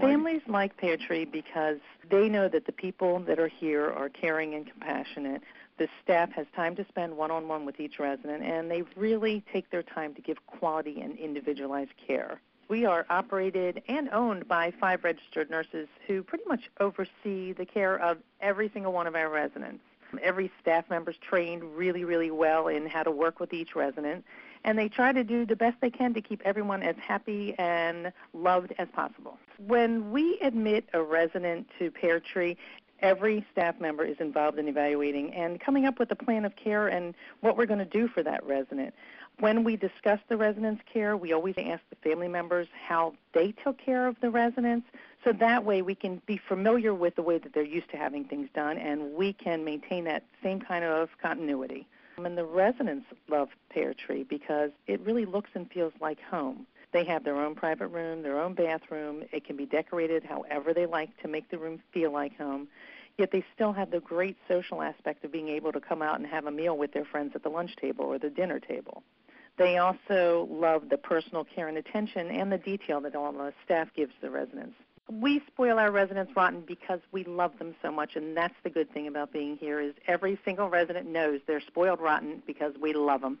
Families like Peartree because they know that the people that are here are caring and compassionate. The staff has time to spend one-on-one with each resident, and they really take their time to give quality and individualized care. We are operated and owned by 5 registered nurses who pretty much oversee the care of every single one of our residents. Every staff member is trained really, really well in how to work with each resident, and they try to do the best they can to keep everyone as happy and loved as possible. When we admit a resident to Peartree, every staff member is involved in evaluating and coming up with a plan of care and what we're going to do for that resident. When we discuss the resident's care, we always ask the family members how they took care of the residents, so that way we can be familiar with the way that they're used to having things done, and we can maintain that same kind of continuity. And the residents love Peartree because it really looks and feels like home. They have their own private room, their own bathroom. It can be decorated however they like to make the room feel like home. Yet they still have the great social aspect of being able to come out and have a meal with their friends at the lunch table or the dinner table. They also love the personal care and attention and the detail that all the staff gives the residents. We spoil our residents rotten because we love them so much, and that's the good thing about being here is every single resident knows they're spoiled rotten because we love them.